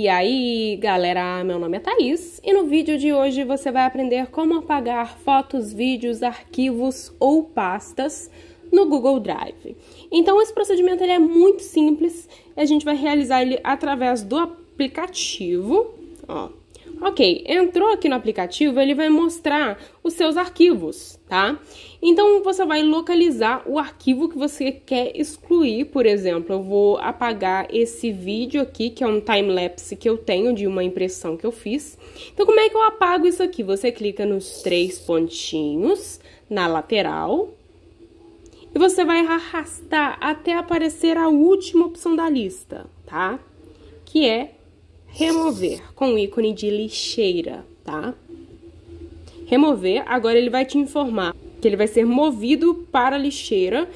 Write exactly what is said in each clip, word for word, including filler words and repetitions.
E aí, galera, meu nome é Thaís e no vídeo de hoje você vai aprender como apagar fotos, vídeos, arquivos ou pastas no Google Drive. Então esse procedimento ele é muito simples, a gente vai realizar ele através do aplicativo, ó. Ok, entrou aqui no aplicativo, ele vai mostrar os seus arquivos, tá? Então, você vai localizar o arquivo que você quer excluir, por exemplo, eu vou apagar esse vídeo aqui, que é um time-lapse que eu tenho de uma impressão que eu fiz. Então, como é que eu apago isso aqui? Você clica nos três pontinhos, na lateral, e você vai arrastar até aparecer a última opção da lista, tá? Que é remover, com o ícone de lixeira, tá? Remover, agora ele vai te informar que ele vai ser movido para a lixeira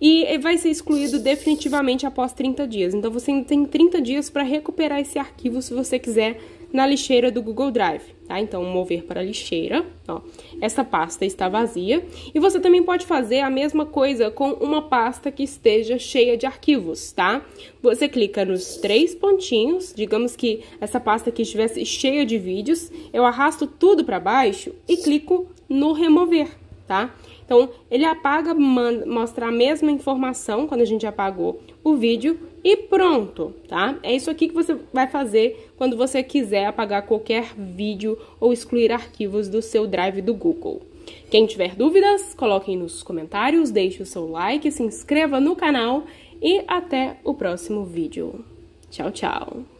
e vai ser excluído definitivamente após trinta dias. Então, você tem trinta dias para recuperar esse arquivo, se você quiser, na lixeira do Google Drive, tá? Então, mover para a lixeira, ó. Essa pasta está vazia. E você também pode fazer a mesma coisa com uma pasta que esteja cheia de arquivos, tá? Você clica nos três pontinhos, digamos que essa pasta aqui estivesse cheia de vídeos, eu arrasto tudo para baixo e clico no remover, tá? Então, ele apaga, manda, mostra a mesma informação quando a gente apagou o vídeo e pronto, tá? É isso aqui que você vai fazer quando você quiser apagar qualquer vídeo ou excluir arquivos do seu Drive do Google. Quem tiver dúvidas, coloquem nos comentários, deixe o seu like, se inscreva no canal e até o próximo vídeo. Tchau, tchau!